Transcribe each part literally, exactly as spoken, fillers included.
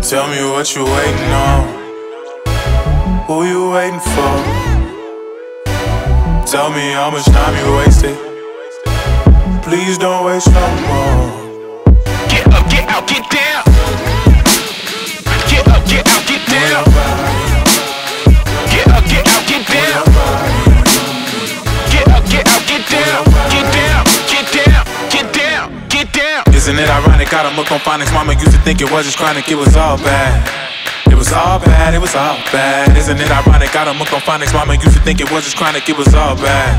Tell me what you waiting on. Who you waiting for? Tell me how much time you wasted. Please don't waste no more. Get up, get out, get down. Get up, get out, get down. Get up, get out, get down. Get up, get out, get down. Get down, get down, get down, get down. Isn't it ironic? Got him up on phonics. Mama used to think it was just chronic. It was all bad. It was all bad, it was all bad. Isn't it ironic? Got him hooked on phonics. Mama used to think it was just chronic. It was all bad.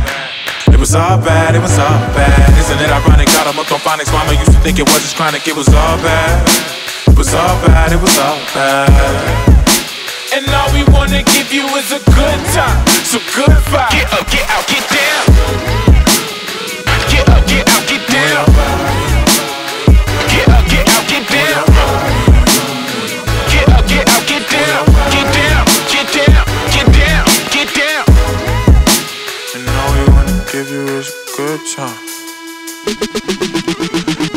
It was all bad, it was all bad. Isn't it ironic? Got him hooked on phonics. Mama used to think it was just chronic. It was all bad. It was all bad, it was all bad. And all we wanna give you is a good time, so good vibe. Get up, get out, get down. Get up, get out, get down. Get up, get out, get down.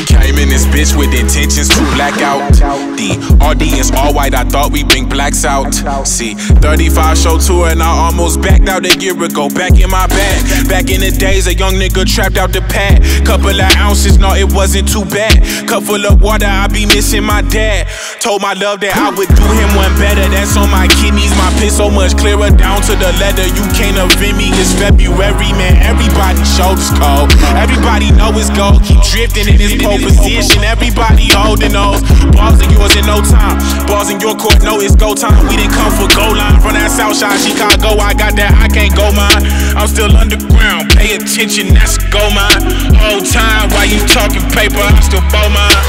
Came in this bitch with intentions to black out. The audience all white, I thought we bring blacks out. See, thirty-five show tour and I almost backed out a year ago. Back in my bag, back in the days a young nigga trapped out the pad. Couple of ounces, no it wasn't too bad. Cup full of water, I be missing my dad. Told my love that I would do him one better. That's on my kidneys, my piss so much clearer. Down to the letter, you can't offend me. It's February, man, everybody's shoulders cold. Everybody know it's gold, keep drifting in this pole position. Everybody holding those balls in yours in no time. Balls in your court, no it's go time. We didn't come for goal line. From that south side, Chicago, I got that, I can't go mine. I'm still underground, pay attention, that's go mine. Whole time, while you talking paper, I'm still bow mine.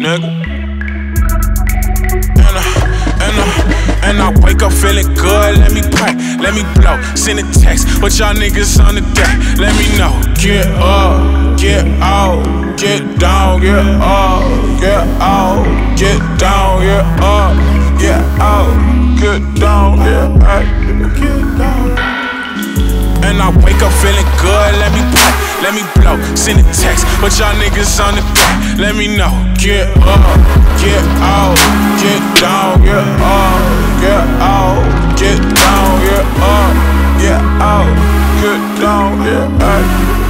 Nigga. And I, and I wake up feeling good. Let me pipe, let me blow. Send a text, what y'all niggas on the deck? Let me know. Get up, get out, get down, get up, get out, get down, get up, get out, get down, get up, get down. And I wake up feeling good. Let me pipe, let me blow. Send a text, what y'all niggas on the deck? Let me know. Get up, get out, get down, get up, get out, get down, get up, get out, get down, get up.